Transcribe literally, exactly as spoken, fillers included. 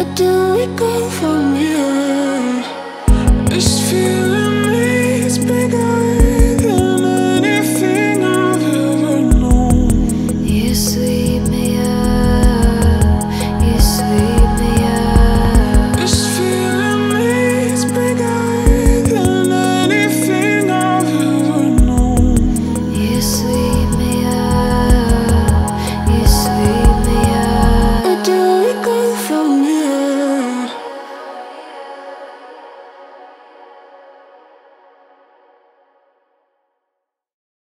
Or do we go from here? This feeling